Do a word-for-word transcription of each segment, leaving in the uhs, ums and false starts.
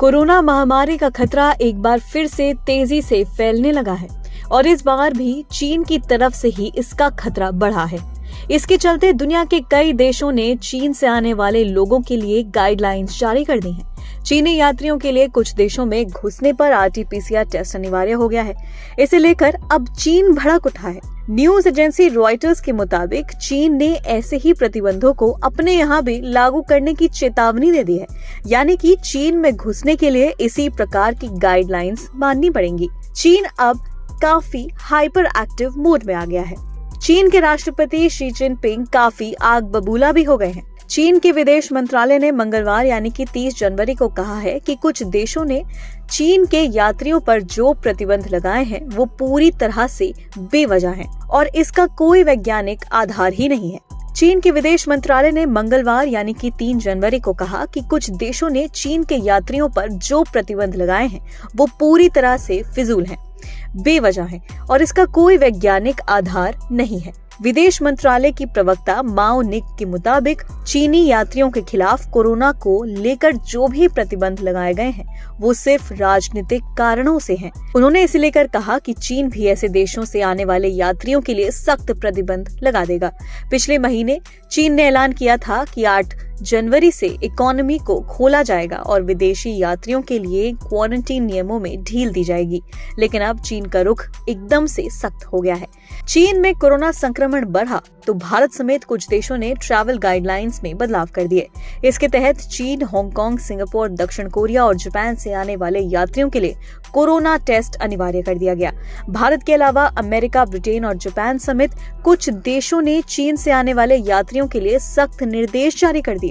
Corona महामारी का खतरा एक बार फिर से तेजी से फैलने लगा है और इस बार भी चीन की तरफ से ही इसका खतरा बढ़ा है। इसके चलते दुनिया के कई देशों ने चीन से आने वाले लोगों के लिए गाइडलाइंस जारी कर दी हैं। चीनी यात्रियों के लिए कुछ देशों में घुसने पर आरटीपीसीआर टेस्ट अनिवार्य हो गया है। इसे लेकर अब चीन भड़क उठा है। न्यूज एजेंसी रॉयटर्स के मुताबिक चीन ने ऐसे ही प्रतिबंधों को अपने यहाँ भी लागू करने की चेतावनी दे दी है, यानी कि चीन में घुसने के लिए इसी प्रकार की गाइडलाइंस माननी पड़ेंगी। चीन अब काफी हाइपर एक्टिव मोड में आ गया है। चीन के राष्ट्रपति शी जिनपिंग काफी आग बबूला भी हो गए हैं। चीन के विदेश मंत्रालय ने मंगलवार यानी कि तीस जनवरी को कहा है कि कुछ देशों ने चीन के यात्रियों पर जो प्रतिबंध लगाए हैं वो पूरी तरह से बेवजह हैं और इसका कोई वैज्ञानिक आधार ही नहीं है। चीन के विदेश मंत्रालय ने मंगलवार यानी कि तीन जनवरी को कहा कि कुछ देशों ने चीन के यात्रियों पर जो प्रतिबंध लगाए हैं वो पूरी तरह से फिजूल हैं, बेवजह हैं और इसका कोई वैज्ञानिक आधार नहीं है। विदेश मंत्रालय की प्रवक्ता माओ निक के मुताबिक चीनी यात्रियों के खिलाफ कोरोना को लेकर जो भी प्रतिबंध लगाए गए हैं वो सिर्फ राजनीतिक कारणों से हैं। उन्होंने इसे लेकर कहा कि चीन भी ऐसे देशों से आने वाले यात्रियों के लिए सख्त प्रतिबंध लगा देगा। पिछले महीने चीन ने ऐलान किया था कि आठ जनवरी से इकोनॉमी को खोला जाएगा और विदेशी यात्रियों के लिए क्वारंटीन नियमों में ढील दी जाएगी, लेकिन अब चीन का रुख एकदम से सख्त हो गया है। चीन में कोरोना संक्रमण बढ़ा तो भारत समेत कुछ देशों ने ट्रैवल गाइडलाइंस में बदलाव कर दिए। इसके तहत चीन, हांगकांग, सिंगापुर, दक्षिण कोरिया और जापान से आने वाले यात्रियों के लिए कोरोना टेस्ट अनिवार्य कर दिया गया। भारत के अलावा अमेरिका, ब्रिटेन और जापान समेत कुछ देशों ने चीन से आने वाले यात्रियों के लिए सख्त निर्देश जारी कर दिए।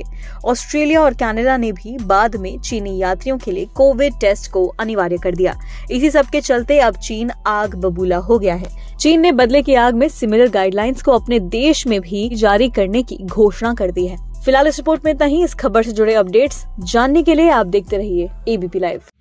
ऑस्ट्रेलिया और कनाडा ने भी बाद में चीनी यात्रियों के लिए कोविड टेस्ट को अनिवार्य कर दिया। इसी सब के चलते अब चीन आग बबूला हो गया है। चीन ने बदले की आग में सिमिलर गाइडलाइंस को अपने देश में भी जारी करने की घोषणा कर दी है। फिलहाल इस रिपोर्ट में इतना ही। इस खबर से जुड़े अपडेट्स जानने के लिए आप देखते रहिए एबीपी लाइव।